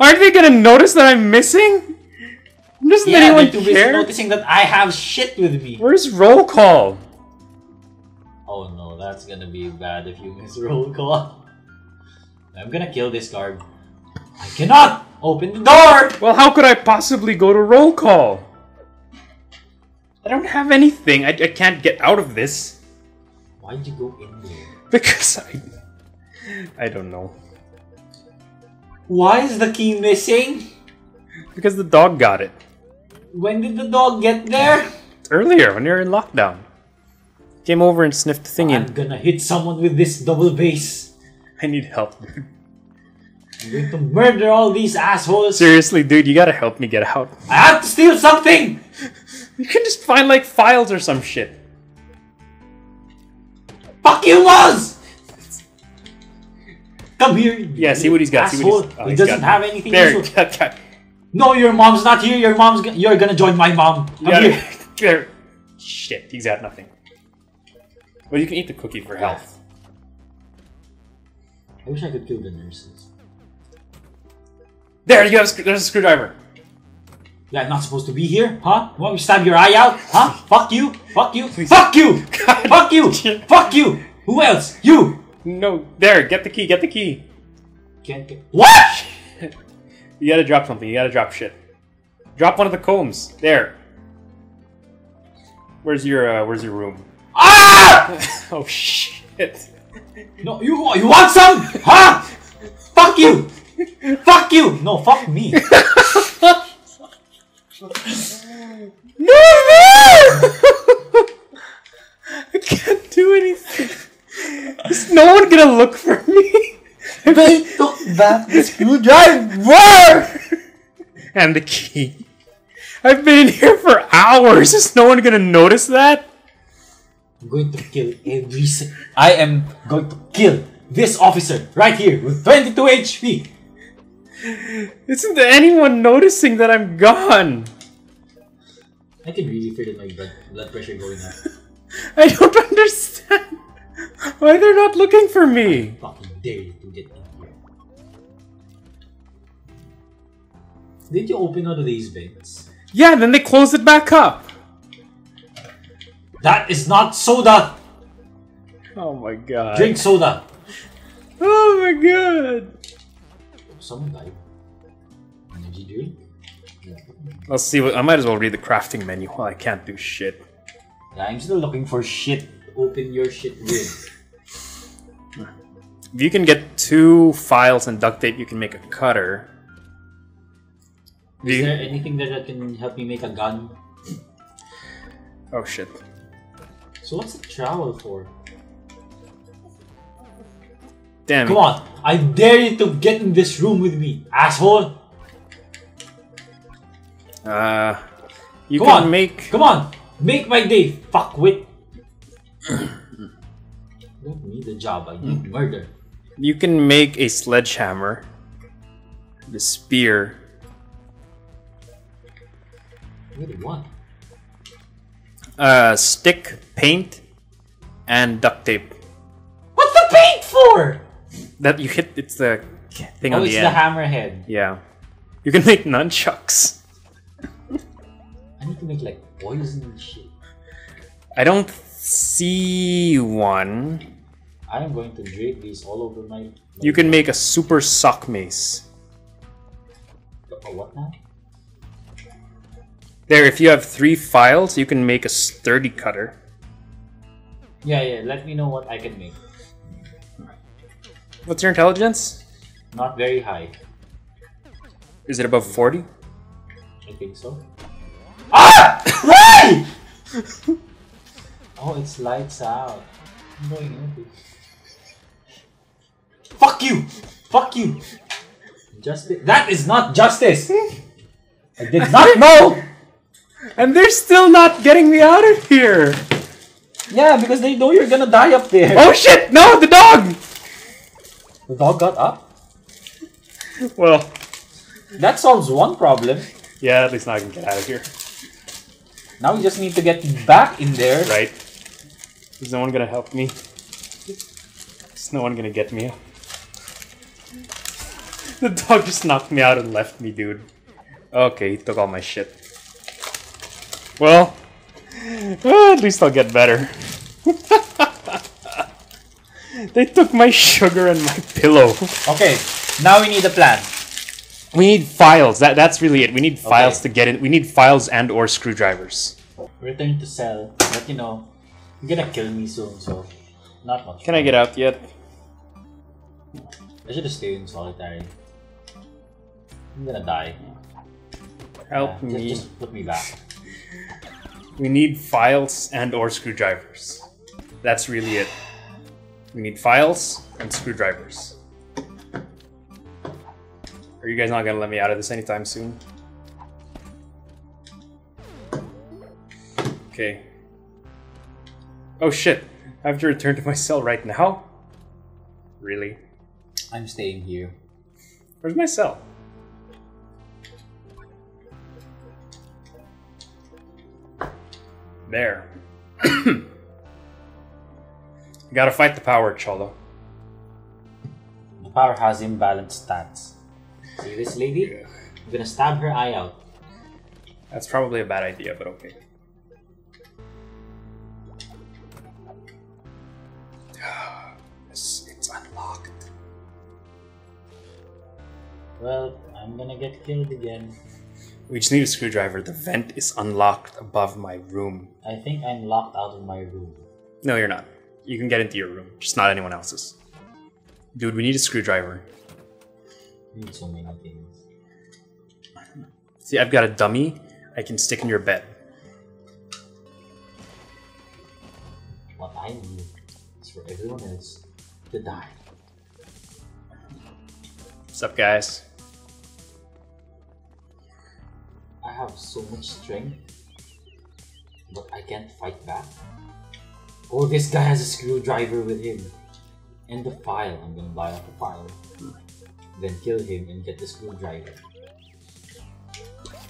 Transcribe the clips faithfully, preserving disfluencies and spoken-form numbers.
Aren't they gonna notice that I'm missing? Doesn't yeah, anyone they're care? Noticing that I have shit with me. Where's roll call? Oh no, that's gonna be bad if you miss roll call. I'm gonna kill this card. I cannot open the door! Well, how could I possibly go to roll call? I don't have anything. I, I can't get out of this. Why did you go in there? Because I... I don't know. Why is the key missing? Because the dog got it. When did the dog get there? Earlier, when you were in lockdown. Came over and sniffed the thing I'm in. I'm gonna hit someone with this double bass. I need help, dude. I'm going to murder all these assholes. Seriously, dude, you gotta help me get out. I have to steal something! You can just find, like, files or some shit. Fuck you, Moz! Come here. Yeah, see what he's got. See what he's, oh, he he's doesn't got have anything. There, got, got. No, your mom's not here. Your mom's. Go you're gonna join my mom. Come yeah, here. There. Shit, he's got nothing. Well, you can eat the cookie for health. I wish I could kill the nurses. There, you have. A, there's a screwdriver. Yeah, not supposed to be here, huh? You want me to stab your eye out, huh? Fuck you. Fuck you. Please. Fuck you. God. Fuck you. Fuck you. Who else? You. No, there, get the key, get the key. Can't get. What? You gotta drop something, you gotta drop shit. Drop one of the combs. There. Where's your, uh, where's your room? Ah! Oh, shit. No, you, you want some? Huh? Fuck you! Fuck you! No, fuck me. No, no! I can't do anything. Is no one gonna look for me? They took back the screwdriver! And the key. I've been in here for hours. Is no one gonna notice that? I'm going to kill every... I am going to kill this officer right here with twenty-two H P. Isn't anyone noticing that I'm gone? I can really feel my blood pressure going up. I don't understand. Why they're not looking for me? I fucking dare you to get in here. Did you open all of these vents? Yeah, then they closed it back up. That is not soda. Oh my god. Drink soda. Oh my god. Someone died. Energy drink. Yeah. Let's see. What, I might as well read the crafting menu. While I can't do shit. Yeah, I'm still looking for shit. Open your shit with. If you can get two files and duct tape, you can make a cutter. Is you... there anything there that can help me make a gun? Oh shit. So what's the trowel for? Damn. Come on, I dare you to get in this room with me, asshole! Uh, you Come can on. make... Come on, make my day, fuckwit! I don't need a job, I need mm. murder. You can make a sledgehammer, the spear. What do want? Uh, stick, paint, and duct tape. What's the paint for? That you hit, it's the thing oh, on the end. Oh, it's the hammerhead. Yeah. You can make nunchucks. I need to make like poison and shit. I don't think see one. I am going to drape these all over my... my you can make a super sock mace. A what now? There, if you have three files, you can make a sturdy cutter. Yeah, yeah, let me know what I can make. What's your intelligence? Not very high. Is it above forty? I think so. Ah! Why? Oh, it's lights out. I'm going empty. Fuck you! Fuck you! Justice. That is not justice! I did not know! And they're still not getting me out of here! Yeah, because they know you're gonna die up there. Oh shit! No, the dog! The dog got up? Well... that solves one problem. Yeah, at least now I can get out of here. Now we just need to get back in there. Right. Is no one gonna help me? Is no one gonna get me? The dog just knocked me out and left me, dude. Okay, he took all my shit. Well, well at least I'll get better. They took my sugar and my pillow. Okay, now we need a plan. We need files. That that's really it. We need files okay. to get in. We need files and or screwdrivers. Return to cell. But you know, you're gonna kill me soon, so not much. Can I get out yet? I should have stayed in solitary. I'm gonna die. Help yeah, me. Just, just put me back. We need files and or screwdrivers. That's really it. We need files and screwdrivers. Are you guys not gonna let me out of this anytime soon? Okay. Oh shit! I have to return to my cell right now? Really? I'm staying here. Where's my cell? There. You gotta fight the power, Cholo. The power has imbalanced stats. See this lady? Yeah. I'm gonna stab her eye out. That's probably a bad idea, but okay. It's, it's unlocked. Well, I'm gonna get killed again. We just need a screwdriver. The vent is unlocked above my room. I think I'm locked out of my room. No, you're not. You can get into your room, just not anyone else's. Dude, we need a screwdriver. We need so many things. See, I've got a dummy I can stick in your bed. What I need is for everyone else to die. What's up, guys? I have so much strength, but I can't fight back. Oh, this guy has a screwdriver with him. And the file. I'm gonna buy up the file. Then kill him and get the screwdriver.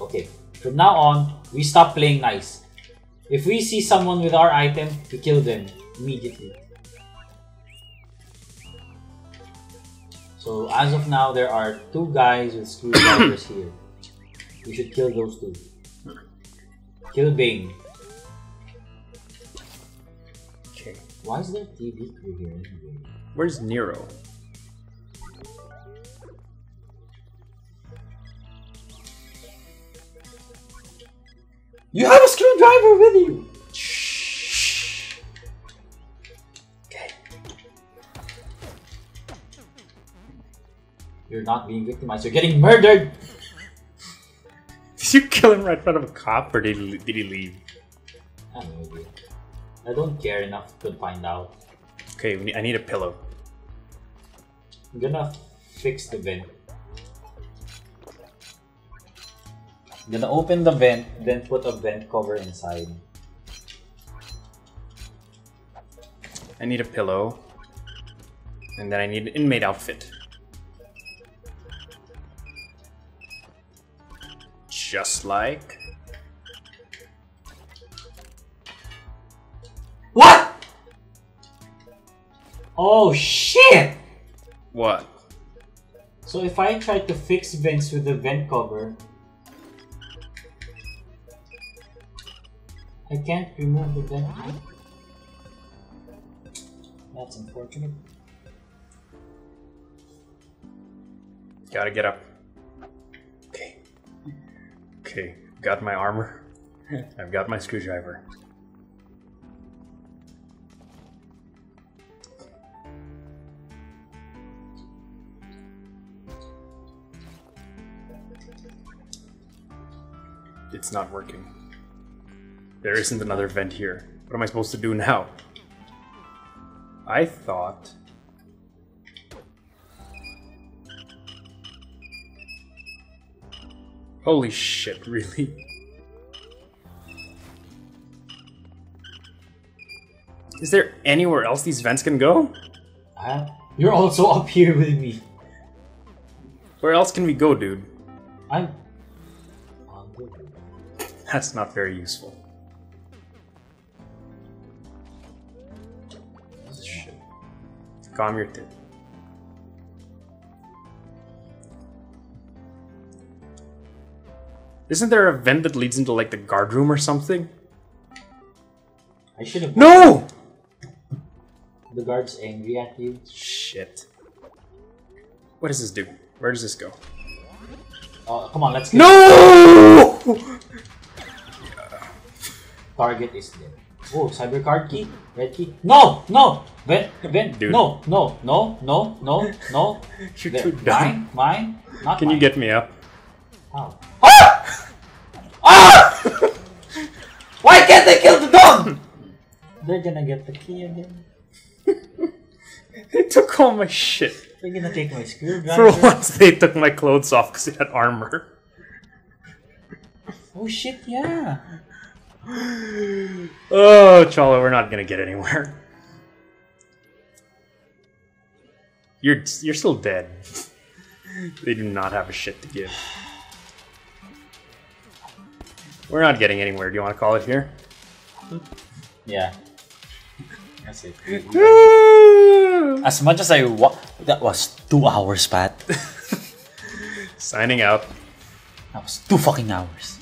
Okay, from now on, we stop playing nice. If we see someone with our item, we kill them immediately. So, as of now, there are two guys with screwdrivers here. We should kill those two. Kill Bane. Why is there T V crew here anyway? Where's Nero? You have a screwdriver with you! Shh. Okay. You're not being victimized, you're getting murdered! Did you kill him right in front of a cop or did he, did he leave? I don't know, dude. I don't care enough to find out. Okay, we need, I need a pillow. I'm gonna fix the vent. I'm gonna open the vent, then put a vent cover inside. I need a pillow. And then I need an inmate outfit. Just like... What? Oh shit! What? So if I try to fix vents with the vent cover, I can't remove the vent cover. That's unfortunate. Gotta get up. Okay. Okay, got my armor. I've got my screwdriver. It's not working. There isn't another vent here. What am I supposed to do now? I thought... Holy shit, really? Is there anywhere else these vents can go? Uh, you're also up here with me. Where else can we go, dude? I'm... That's not very useful. Shit. Calm your tip. Isn't there a vent that leads into like the guard room or something? I should have. No! The guard's angry at you. Shit. What does this do? Where does this go? Oh, come on, let's get no! It. Yeah. Target is there. Oh, cyber card key? Red key? No! No! Ben, Ben, dude. No, no, no, no, no, no. You're there. Too dumb. Mine, mine, not Can mine. You get me up? How? Ah! Ah! Why can't they kill the dog? They're gonna get the key again. They took all my shit. They're gonna take my screwdriver. For once, they took my clothes off because it had armor. Oh shit, yeah. Oh, Cholo, we're not gonna get anywhere. You're you're still dead. They do not have a shit to give. We're not getting anywhere. Do you want to call it here? Yeah. That's it. As much as I wa- that was two hours, Pat. Signing out. That was two fucking hours.